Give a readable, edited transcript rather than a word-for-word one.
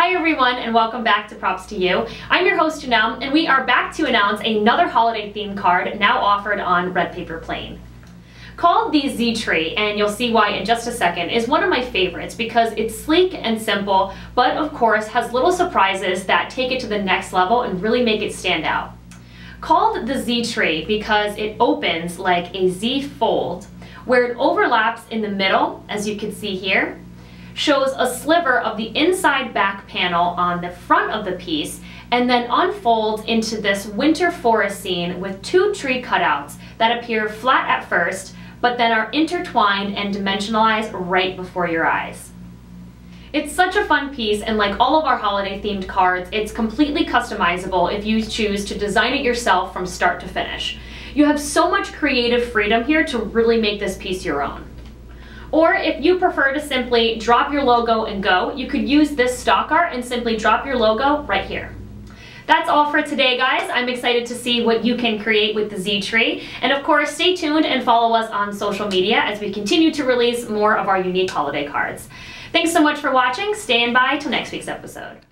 Hi everyone, and welcome back to Props to You. I'm your host Janelle, and we are back to announce another holiday themed card now offered on Red Paper Plane. Called the Z-Tree, and you'll see why in just a second, is one of my favorites because it's sleek and simple, but of course has little surprises that take it to the next level and really make it stand out. Called the Z-Tree because it opens like a Z-fold, where it overlaps in the middle, as you can see here, shows a sliver of the inside back panel on the front of the piece, and then unfolds into this winter forest scene with two tree cutouts that appear flat at first, but then are intertwined and dimensionalized right before your eyes. It's such a fun piece, and like all of our holiday themed cards, it's completely customizable if you choose to design it yourself from start to finish. You have so much creative freedom here to really make this piece your own. Or if you prefer to simply drop your logo and go, you could use this stock art and simply drop your logo right here. That's all for today, guys. I'm excited to see what you can create with the Z-Tree. And of course, stay tuned and follow us on social media as we continue to release more of our unique holiday cards. Thanks so much for watching. Stand by till next week's episode.